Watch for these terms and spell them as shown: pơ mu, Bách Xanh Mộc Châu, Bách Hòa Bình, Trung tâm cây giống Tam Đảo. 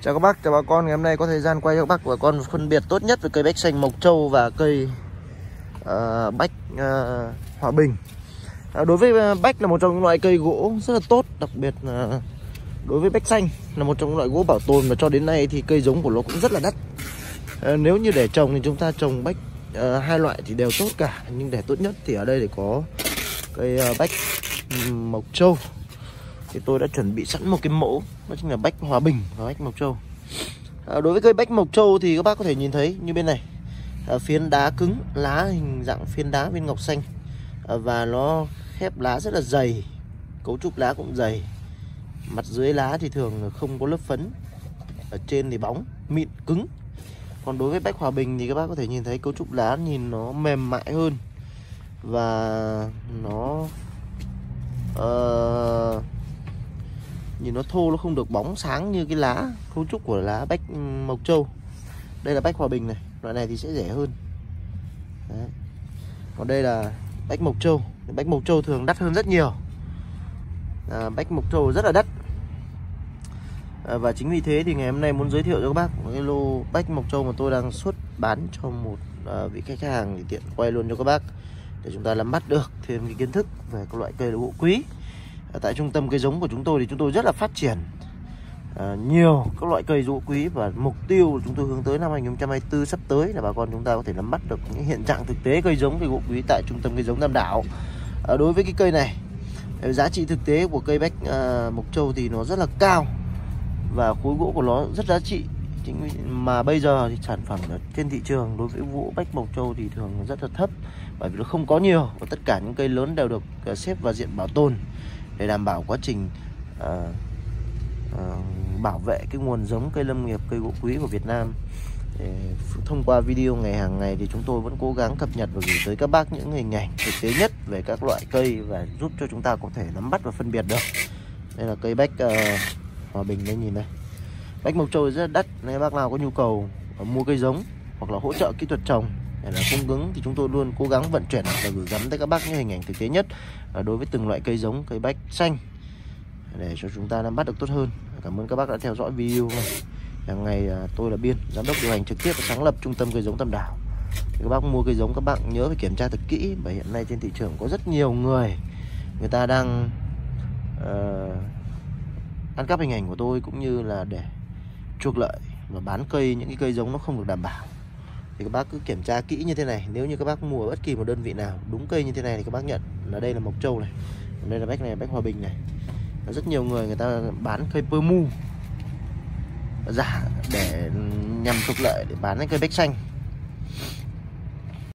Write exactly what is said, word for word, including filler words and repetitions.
Chào các bác, chào bà con. Ngày hôm nay có thời gian quay cho các bác và con phân biệt tốt nhất với cây bách xanh Mộc Châu và cây uh, bách uh, Hòa Bình. À, đối với bách là một trong những loại cây gỗ rất là tốt, đặc biệt là đối với bách xanh là một trong những loại gỗ bảo tồn, và cho đến nay thì cây giống của nó cũng rất là đắt. À, nếu như để trồng thì chúng ta trồng bách uh, hai loại thì đều tốt cả, nhưng để tốt nhất thì ở đây thì có cây uh, bách Mộc Châu. Thì tôi đã chuẩn bị sẵn một cái mẫu, đó chính là bách Hòa Bình và bách Mộc Châu. À, đối với cây bách Mộc Châu thì các bác có thể nhìn thấy như bên này, à, phiến đá cứng, lá hình dạng phiến đá viên ngọc xanh, à, và nó khép lá rất là dày, cấu trúc lá cũng dày. Mặt dưới lá thì thường không có lớp phấn, ở trên thì bóng, mịn, cứng. Còn đối với bách Hòa Bình thì các bác có thể nhìn thấy cấu trúc lá nhìn nó mềm mại hơn, và nó uh, nhìn nó thô, nó không được bóng sáng như cái lá, cấu trúc của lá bách Mộc Châu. Đây là bách Hòa Bình này, loại này thì sẽ rẻ hơn. Đấy. Còn đây là bách Mộc Châu. Bách Mộc Châu thường đắt hơn rất nhiều. À, bách Mộc Châu rất là đắt. À, và chính vì thế thì ngày hôm nay muốn giới thiệu cho các bác một cái lô bách Mộc Châu mà tôi đang xuất bán cho một à, vị khách hàng, thì tiện quay luôn cho các bác để chúng ta nắm bắt được thêm cái kiến thức về các loại cây gỗ quý. À, tại trung tâm cây giống của chúng tôi thì chúng tôi rất là phát triển à, nhiều các loại cây gỗ quý, và mục tiêu của chúng tôi hướng tới năm hai nghìn không trăm hai mươi tư sắp tới là bà con chúng ta có thể nắm bắt được những hiện trạng thực tế cây giống cây gỗ quý tại trung tâm cây giống Tam Đảo. À, đối với cái cây này, giá trị thực tế của cây bách à, Mộc Châu thì nó rất là cao, và khối gỗ của nó rất giá trị. Chính mà bây giờ thì sản phẩm ở trên thị trường đối với gỗ bách Mộc Châu thì thường rất là thấp, bởi vì nó không có nhiều, và tất cả những cây lớn đều được xếp vào diện bảo tồn để đảm bảo quá trình uh, uh, bảo vệ cái nguồn giống cây lâm nghiệp, cây gỗ quý của Việt Nam. Để thông qua video ngày hàng ngày thì chúng tôi vẫn cố gắng cập nhật và gửi tới các bác những hình ảnh thực tế nhất về các loại cây, và giúp cho chúng ta có thể nắm bắt và phân biệt được. Đây là cây bách uh, Hòa Bình đấy, nhìn đây. Bách Mộc Châu rất đắt, nên bác nào có nhu cầu mua cây giống hoặc là hỗ trợ kỹ thuật trồng để là cung ứng thì chúng tôi luôn cố gắng vận chuyển và gửi gắm tới các bác những hình ảnh thực tế nhất đối với từng loại cây giống cây bách xanh, để cho chúng ta nắm bắt được tốt hơn. Cảm ơn các bác đã theo dõi video này. Hàng ngày tôi là Biên, giám đốc điều hành trực tiếp và sáng lập trung tâm cây giống Tam Đảo. Các bác mua cây giống các bạn nhớ phải kiểm tra thật kỹ, bởi hiện nay trên thị trường có rất nhiều người người ta đang uh, ăn cắp hình ảnh của tôi, cũng như là để chuộc lợi và bán cây, những cái cây giống nó không được đảm bảo. Thì các bác cứ kiểm tra kỹ như thế này. Nếu như các bác mua ở bất kỳ một đơn vị nào đúng cây như thế này thì các bác nhận là đây là Mộc Châu này, đây là bách này, bách Hòa Bình này. Rất nhiều người người ta bán cây pơ mu giả để nhằm trục lợi, để bán cái cây bách xanh.